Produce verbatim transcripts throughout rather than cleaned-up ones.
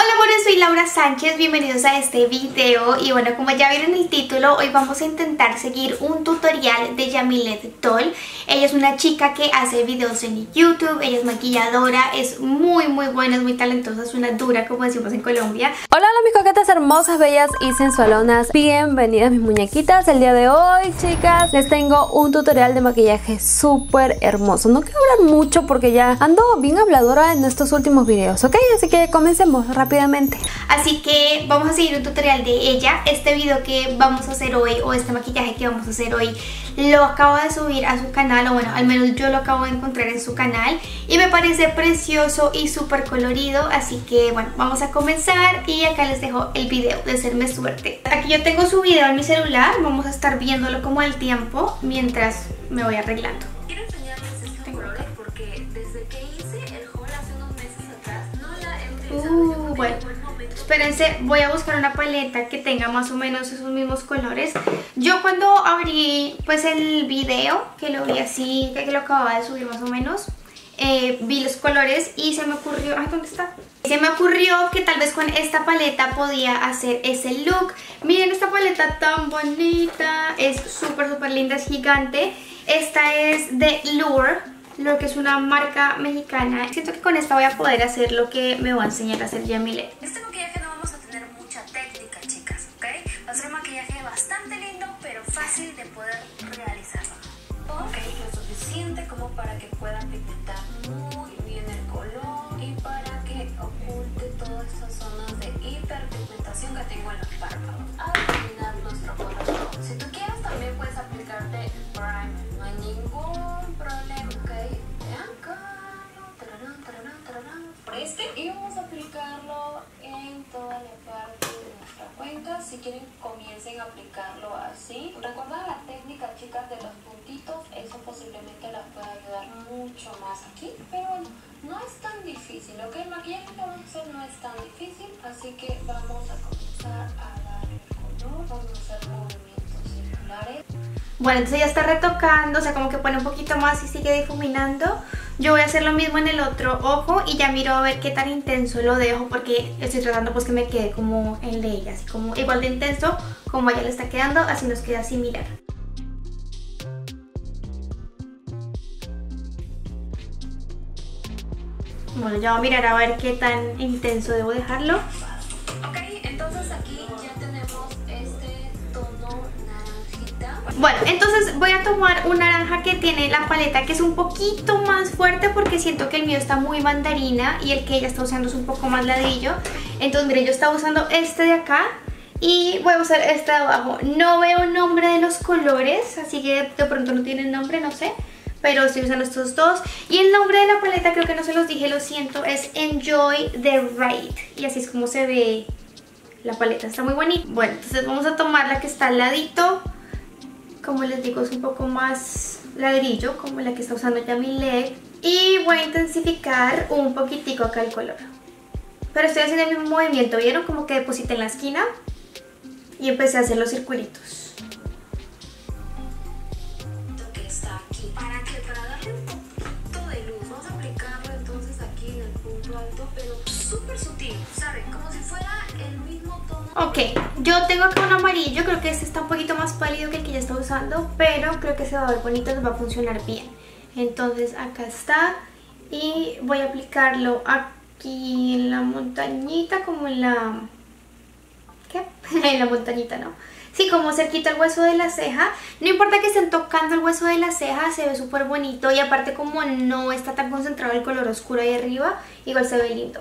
Hola amores, soy Laura Sánchez, bienvenidos a este video. Y bueno, como ya vieron el título, hoy vamos a intentar seguir un tutorial de Jeamileth Doll. Ella es una chica que hace videos en YouTube, ella es maquilladora, es muy muy buena, es muy talentosa, es una dura como decimos en Colombia. Hola, hola mis coquetas hermosas, bellas y sensualonas, bienvenidas mis muñequitas. El día de hoy, chicas, les tengo un tutorial de maquillaje súper hermoso. No quiero hablar mucho porque ya ando bien habladora en estos últimos videos, ¿ok? Así que comencemos rápido. Así que vamos a seguir un tutorial de ella. Este video que vamos a hacer hoy, o este maquillaje que vamos a hacer hoy, lo acabo de subir a su canal, o bueno, al menos yo lo acabo de encontrar en su canal, y me parece precioso y súper colorido. Así que bueno, vamos a comenzar. Y acá les dejo el video, de serme suerte. Aquí yo tengo su video en mi celular, vamos a estar viéndolo como al tiempo mientras me voy arreglando. Quiero enseñarles este color porque desde que hice el haul hace unos meses atrás no la he utilizado. Bueno, espérense, voy a buscar una paleta que tenga más o menos esos mismos colores. Yo cuando abrí pues el video, que lo vi así, que lo acababa de subir más o menos, eh, vi los colores y se me ocurrió... Ay, ¿dónde está? Se me ocurrió que tal vez con esta paleta podía hacer ese look. Miren esta paleta tan bonita, es súper súper linda, es gigante. Esta es de Lure, lo que es una marca mexicana. Siento que con esta voy a poder hacer lo que me va a enseñar a hacer Jeamileth. En este maquillaje no vamos a tener mucha técnica, chicas, ¿ok? Va a ser un maquillaje bastante lindo, pero fácil de poder realizarlo. Ok, lo suficiente como para que puedan pigmentar muy bien el color y para que oculte todas estas zonas de hiperpigmentación que tengo en los párpados. Al terminar nuestro color, si tú quieres también puedes aplicarte primer, no hay ningún problema. Y vamos a aplicarlo en toda la parte de nuestra cuenca. Si quieren, comiencen a aplicarlo así. Recuerda la técnica, chicas, de los puntitos. Eso posiblemente las pueda ayudar mucho más aquí. Pero bueno, no es tan difícil, ¿ok? El maquillaje que vamos a hacer no es tan difícil. Así que vamos a comenzar a dar el color. Vamos a hacer movimientos circulares. Bueno, entonces ya está retocando, o sea, como que pone un poquito más y sigue difuminando. Yo voy a hacer lo mismo en el otro ojo y ya miro a ver qué tan intenso lo dejo, porque estoy tratando pues que me quede como el de ella, así como igual de intenso como ella le está quedando, así nos queda similar. Bueno, ya voy a mirar a ver qué tan intenso debo dejarlo. Ok, entonces aquí ya tenemos este tono naranjita. Bueno, entonces voy a tomar un naranja que tiene la paleta, que es un poquito más fuerte, porque siento que el mío está muy mandarina y el que ella está usando es un poco más ladrillo. Entonces miren, yo estaba usando este de acá y voy a usar este de abajo. No veo nombre de los colores, así que de pronto no tienen nombre, no sé, pero estoy usando estos dos. Y el nombre de la paleta creo que no se los dije, lo siento, es Enjoy the Ride. Y así es como se ve la paleta, está muy bonita. Bueno, entonces vamos a tomar la que está al ladito. Como les digo, es un poco más ladrillo, como la que está usando Jeamileth. Y voy a intensificar un poquitico acá el color. Pero estoy haciendo el mismo movimiento, ¿vieron? Como que deposité en la esquina y empecé a hacer los circulitos. Que está aquí. Para que para darle un poquito de luz, vamos a aplicarlo entonces aquí en el punto alto, pero súper sutil, ¿saben? Como si fuera el mismo tono. Ok, yo tengo acá un amarillo, creo que este está un poquito más pálido que el que ya está usando, pero creo que se va a ver bonito, nos va a funcionar bien. Entonces acá está, y voy a aplicarlo aquí en la montañita, como en la... ¿qué? En la montañita, ¿no? Sí, como cerquita al hueso de la ceja. No importa que estén tocando el hueso de la ceja, se ve súper bonito, y aparte como no está tan concentrado el color oscuro ahí arriba, igual se ve lindo.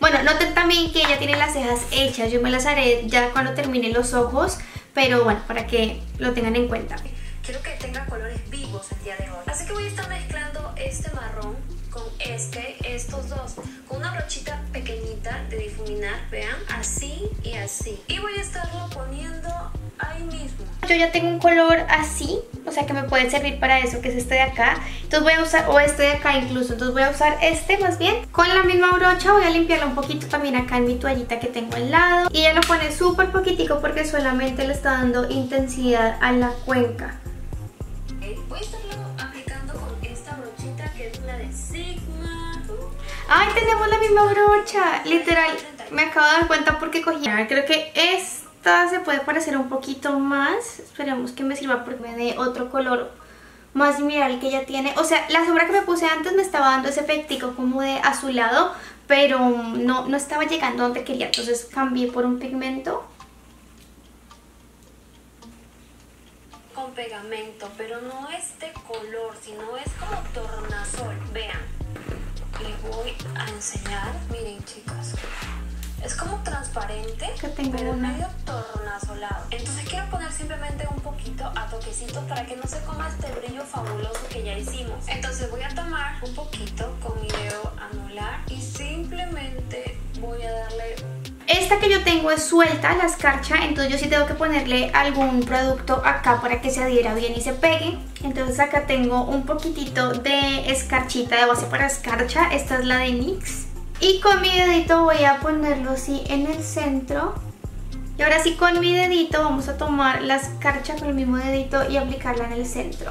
Bueno, noten también que ella tiene las cejas hechas, yo me las haré ya cuando termine los ojos, pero bueno, para que lo tengan en cuenta. Quiero que tenga colores vivos el día de hoy, así que voy a estar mezclando este marrón con este, estos dos, con una brochita pequeñita de difuminar, vean, así y así. Y voy a estarlo poniendo ahí mismo. Yo ya tengo un color así, o sea que me puede servir para eso, que es este de acá. Entonces voy a usar, o este de acá incluso, entonces voy a usar este más bien. Con la misma brocha voy a limpiarlo un poquito también acá en mi toallita que tengo al lado. Y ya lo pone súper poquitico porque solamente le está dando intensidad a la cuenca. Voy a estarlo aplicando con esta brochita que es la de Sigma. ¡Ay, tenemos la misma brocha! Literal, me acabo de dar cuenta porque cogí. Creo que esta se puede parecer un poquito más. Esperemos que me sirva porque me dé otro color más similar al que ella tiene. O sea, la sombra que me puse antes me estaba dando ese efectico como de azulado, pero no, no estaba llegando donde quería. Entonces cambié por un pigmento. Con pegamento, pero no es de color, sino es como tornasol. Vean, les voy a enseñar. Miren, chicas, es como transparente, pero una. medio tornasolado. Entonces quiero poner simplemente un poquito a toquecito para que no se coma este brillo fabuloso que ya hicimos. Entonces voy a tomar un poquito con mi dedo anular y simplemente voy a darle. Esta que yo tengo es suelta, la escarcha, entonces yo sí tengo que ponerle algún producto acá para que se adhiera bien y se pegue. Entonces acá tengo un poquitito de escarchita, de base para escarcha, esta es la de N Y X. Y con mi dedito voy a ponerlo así en el centro. Y ahora sí con mi dedito vamos a tomar la escarcha con el mismo dedito y aplicarla en el centro.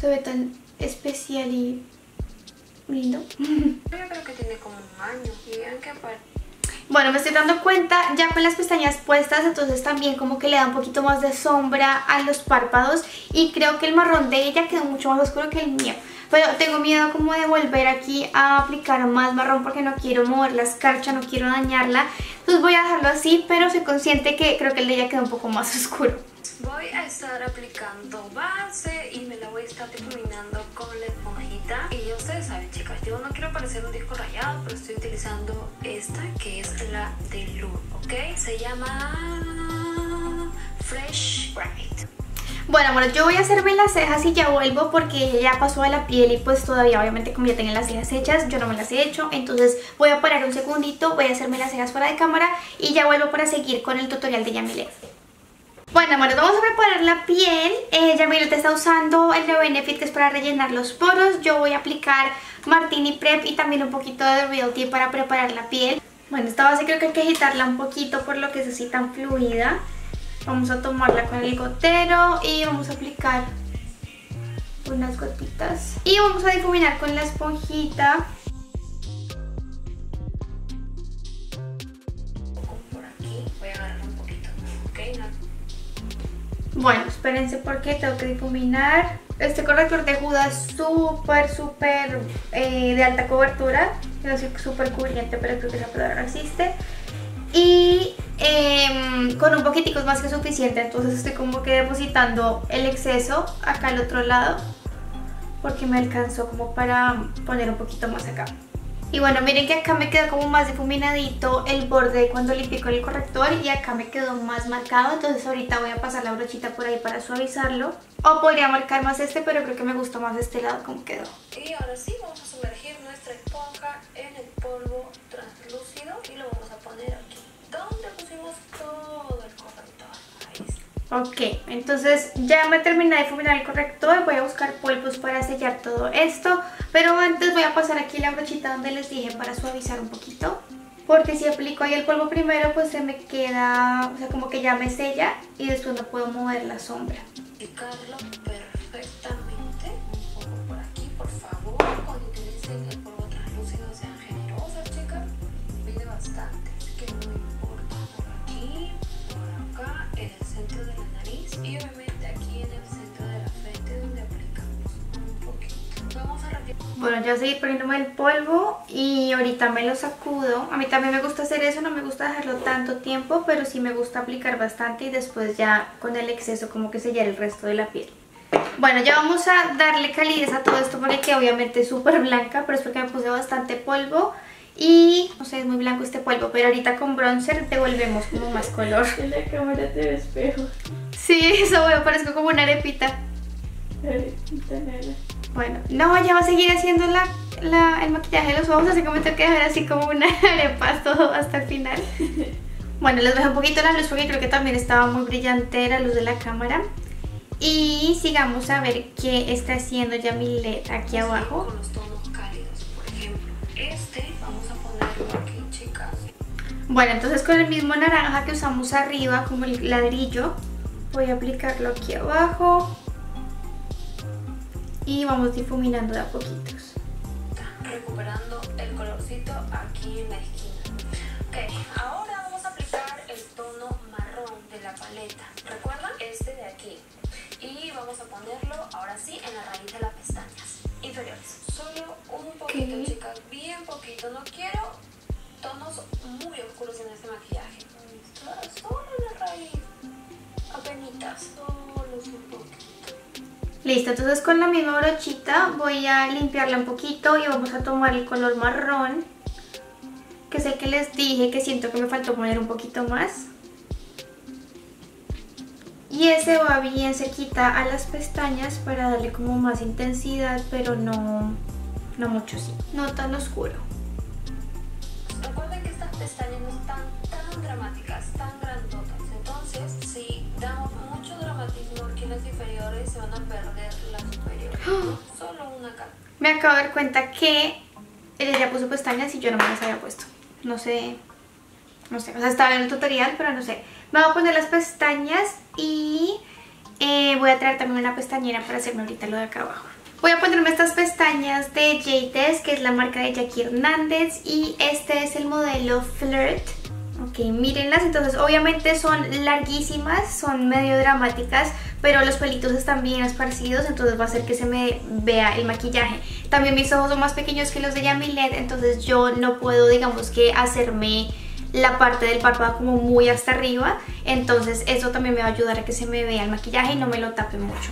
Se ve tan especial y... lindo. Yo creo que tiene como un año. Bueno, me estoy dando cuenta ya con las pestañas puestas, entonces también como que le da un poquito más de sombra a los párpados y creo que el marrón de ella quedó mucho más oscuro que el mío. Pero tengo miedo como de volver aquí a aplicar más marrón porque no quiero mover la escarcha, no quiero dañarla. Entonces voy a dejarlo así, pero soy consciente que creo que el de ella quedó un poco más oscuro. Voy a estar aplicando base y me la voy a estar difuminando con la esponjita. Y ya ustedes saben, chicas, yo no quiero parecer un disco rayado, pero estoy utilizando esta que es la de Lure, ¿ok? Se llama Fresh Bright. Bueno, amor, yo voy a hacerme las cejas y ya vuelvo porque ya pasó a la piel y pues todavía obviamente como ya tenía las cejas hechas, yo no me las he hecho. Entonces voy a parar un segundito, voy a hacerme las cejas fuera de cámara y ya vuelvo para seguir con el tutorial de Jeamileth. Bueno, amores, vamos a preparar la piel. eh, Jeamileth está usando el de Benefit que es para rellenar los poros. Yo voy a aplicar Martini Prep y también un poquito de Realty para preparar la piel. Bueno, esta base creo que hay que agitarla un poquito por lo que es así tan fluida. Vamos a tomarla con el gotero y vamos a aplicar unas gotitas. Y vamos a difuminar con la esponjita. Por aquí voy a agarrar un poquito, ¿ok? No. Bueno, espérense porque tengo que difuminar. Este corrector de Huda es súper, súper eh, de alta cobertura. No sé, súper cubriente, pero creo que esa palabra existe. Y eh, con un poquitico es más que suficiente. Entonces estoy como que depositando el exceso acá al otro lado, porque me alcanzó como para poner un poquito más acá. Y bueno, miren que acá me quedó como más difuminadito el borde cuando limpié con el corrector y acá me quedó más marcado. Entonces ahorita voy a pasar la brochita por ahí para suavizarlo. O podría marcar más este, pero creo que me gustó más este lado como quedó. Y ahora sí vamos a sumergir nuestra esponja en el polvo translúcido y lo vamos a poner aquí donde pusimos todo el corrector. Ahí está. Ok, entonces ya me terminé de difuminar el corrector, voy a buscar polvos para sellar todo esto. Pero antes voy a pasar aquí la brochita donde les dije para suavizar un poquito. Porque si aplico ahí el polvo primero, pues se me queda, o sea, como que ya me sella y después no puedo mover la sombra. Aplicarlo perfectamente, un poco por aquí, por favor, cuando utilicen el polvo translúcido sean generosas, chicas, pide bastante, así que no importa por aquí, por acá, en el centro de la nariz y obviamente aquí en el centro de la frente donde aplicamos un poquito. Vamos a retirar. Bueno, ya voy a seguir poniéndome el polvo y ahorita me lo sacudo. A mí también me gusta hacer eso, no me gusta dejarlo tanto tiempo, pero sí me gusta aplicar bastante y después ya con el exceso como que sellar el resto de la piel. Bueno, ya vamos a darle calidez a todo esto porque que obviamente es súper blanca, pero es porque me puse bastante polvo. Y no sé, es muy blanco este polvo, pero ahorita con bronzer devolvemos como más color. En la cámara te ves espejo. Sí, eso veo, parezco como una arepita. Arepita negra. Bueno, no, ya va a seguir haciendo la, la, el maquillaje de los ojos, así que me tengo que dejar así como una arepa todo hasta el final. Bueno, les dejo un poquito la luz porque creo que también estaba muy brillante la luz de la cámara. Y sigamos a ver qué está haciendo Jeamileth aquí abajo. Con los tonos cálidos, por ejemplo, este. Aquí, chicas. Bueno, entonces con el mismo naranja que usamos arriba como el ladrillo, voy a aplicarlo aquí abajo y vamos difuminando de a poquitos, recuperando el colorcito aquí en la esquina. Ok, ahora vamos a aplicar el tono marrón de la paleta, recuerdan este de aquí, y vamos a ponerlo ahora sí en la raíz de las pestañas inferiores, solo un poquito. ¿Qué? Chicas, bien poquito, no quiero tonos muy oscuros en este maquillaje, solo en la raíz, apenitas, solo un poquito. Listo, entonces con la misma brochita voy a limpiarla un poquito y vamos a tomar el color marrón, que es el que les dije que siento que me faltó poner un poquito más. Y ese va bien sequita a las pestañas para darle como más intensidad, pero no, no mucho, sí, no tan oscuro. Recuerden que estas pestañas no están tan dramáticas, tan grandotas, entonces si damos mucho dramatismo aquí en las inferiores se van a perder las superiores. ¡Oh! Solo una acá. Me acabo de dar cuenta que ella ya puso pestañas y yo no me las había puesto. No sé, no sé, o sea, estaba en el tutorial, pero no sé. Me voy a poner las pestañas y eh, voy a traer también una pestañera para hacerme ahorita lo de acá abajo. Voy a ponerme estas pestañas de Jadés, que es la marca de Jackie Hernández, y este es el modelo Flirt. Ok, mírenlas, entonces obviamente son larguísimas, son medio dramáticas, pero los pelitos están bien esparcidos, entonces va a hacer que se me vea el maquillaje. También mis ojos son más pequeños que los de Jeamileth, entonces yo no puedo, digamos que, hacerme la parte del párpado como muy hasta arriba, entonces eso también me va a ayudar a que se me vea el maquillaje y no me lo tape mucho.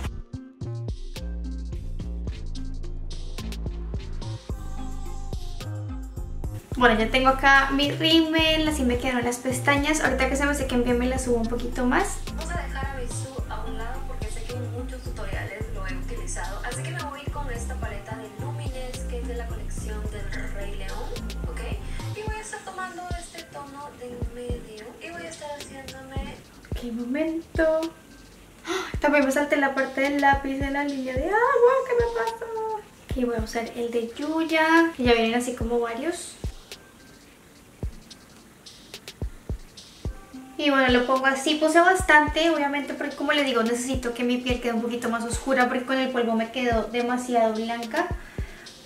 Bueno, ya tengo acá mi rímel, así me quedaron las pestañas. Ahorita que se me sequen bien me las subo un poquito más. Vamos a dejar a Bisú a un lado porque sé que en muchos tutoriales lo he utilizado. Así que me voy con esta paleta de Lumines, que es de la colección del Rey León, ¿ok? Y voy a estar tomando este tono del medio y voy a estar haciéndome... ¡Qué momento! ¡Oh! También me salté la parte del lápiz de la línea de agua. ¿Qué me pasó? Aquí voy a usar el de Yuya, que ya vienen así como varios. Y bueno, lo pongo así, puse bastante, obviamente, porque como les digo, necesito que mi piel quede un poquito más oscura, porque con el polvo me quedó demasiado blanca.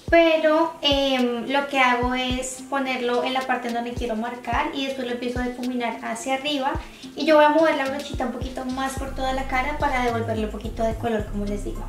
Pero eh, lo que hago es ponerlo en la parte donde quiero marcar y después lo empiezo a difuminar hacia arriba. Y yo voy a mover la brochita un poquito más por toda la cara para devolverle un poquito de color, como les digo.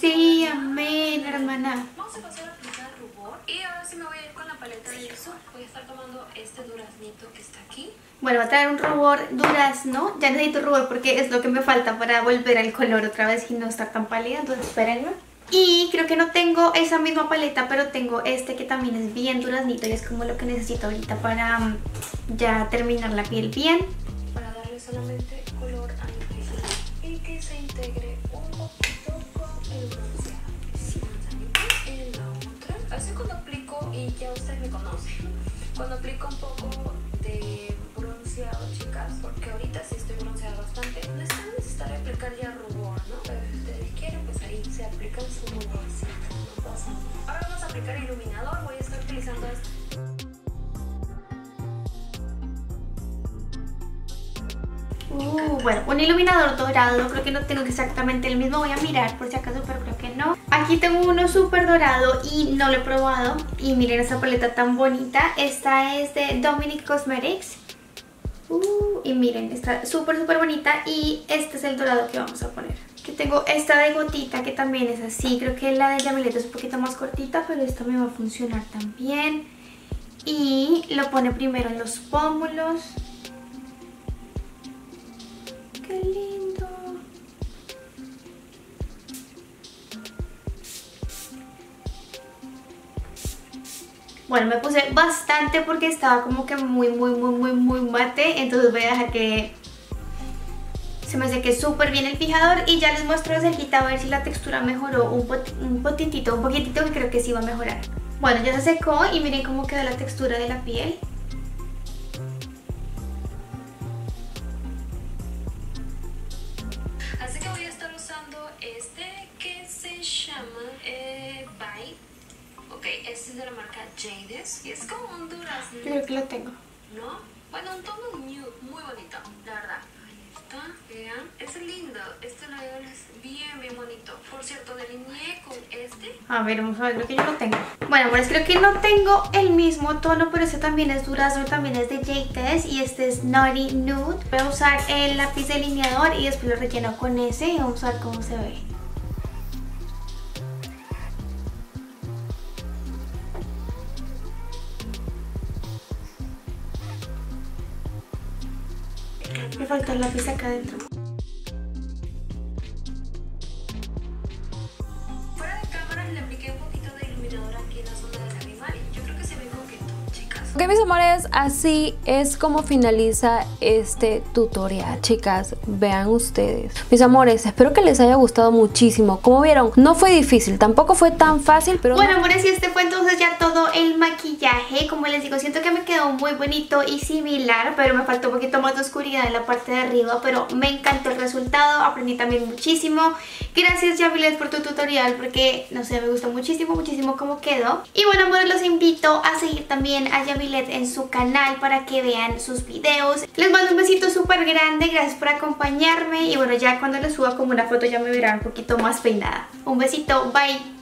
Sí, amén, hermana. Vamos a pasar a aplicar rubor. Y ahora sí me voy a ir con la paleta de Bisú. Voy a estar tomando este duraznito que está aquí. Bueno, va a traer un rubor durazno. Ya necesito rubor porque es lo que me falta para volver al color otra vez y no estar tan pálida. Entonces, espérenme. Y creo que no tengo esa misma paleta, pero tengo este que también es bien duraznito. Y es como lo que necesito ahorita para ya terminar la piel bien. Para darle solamente color a mi piel y que se integre un poquito con el bronceado. Sí. En la otra, así cuando aplico, y ya ustedes me conocen, cuando aplico un poco de bronceado, chicas, porque ahorita sí estoy bronceada bastante, no es tan necesario aplicar ya rubor, ¿no? Pero si ustedes quieren, pues ahí se aplica su ruborcito, no pasa nada. Ahora vamos a aplicar el iluminador, voy a estar utilizando este. Uh, bueno, un iluminador dorado, creo que no tengo exactamente el mismo, voy a mirar por si acaso, pero creo que no. Aquí tengo uno súper dorado y no lo he probado, y miren esta paleta tan bonita, esta es de Dominic Cosmetics. Uh, y miren, está súper súper bonita y este es el dorado que vamos a poner. Aquí tengo esta de gotita que también es así, creo que la de Jeamileth es un poquito más cortita, pero esta me va a funcionar también. Y lo pone primero en los pómulos. ¡Qué lindo! Bueno, me puse bastante porque estaba como que muy, muy, muy, muy, muy mate. Entonces voy a dejar que se me seque súper bien el fijador. Y ya les muestro de cerquita a ver si la textura mejoró un, pot, un potitito, un poquitito, que creo que sí va a mejorar. Bueno, ya se secó y miren cómo quedó la textura de la piel. Este que se llama Este es de la marca Jadés y es como un durazno. Yo creo que lo tengo. ¿No? Bueno, un tono nude, muy bonito, la verdad. Ahí está, vean. Es lindo, este labial es bien, bien bonito. Por cierto, delineé con este. A ver, vamos a ver, creo que yo lo tengo. Bueno, pues creo que no tengo el mismo tono, pero este también es durazno, también es de J T Es y este es Naughty Nude. Voy a usar el lápiz delineador y después lo relleno con ese y vamos a ver cómo se ve. Me falta el lápiz acá adentro. Fuera de cámara le apliqué un poquito de iluminador aquí en la zona del animal. Yo creo que se ve coqueto, chicas. Ok, mis amores, así es como finaliza este tutorial, chicas. Vean ustedes. Mis amores, espero que les haya gustado muchísimo. Como vieron, no fue difícil, tampoco fue tan fácil, pero... Bueno, no... amores, y este fue entonces ya todo el maquillaje. Como les digo, siento que me quedó muy bonito y similar, pero me faltó un poquito más de oscuridad en la parte de arriba, pero me encantó el resultado, aprendí también muchísimo. Gracias, Jeamileth, por tu tutorial, porque, no sé, me gustó muchísimo, muchísimo cómo quedó. Y bueno, amores, los invito a seguir también a Jeamileth en su canal para que vean sus videos. Les mando un besito súper grande, gracias por acompañarme, y bueno, ya cuando les suba como una foto ya me verán un poquito más peinada. Un besito, bye.